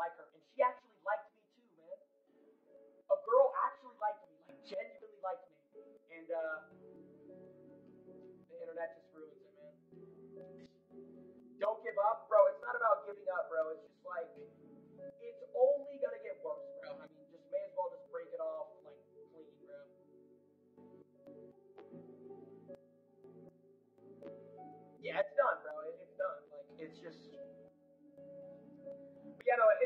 like her, and she actually liked me too, man. A girl actually liked me, like genuinely liked me. And the internet just ruins it, man. Don't give up, bro. It's not about giving up, bro. It's just like, it's only gonna get worse, bro. I mean, just may as well just break it off, like, clean, bro. Yeah, it's done, bro. It's done. Like, it's just... But yeah, no,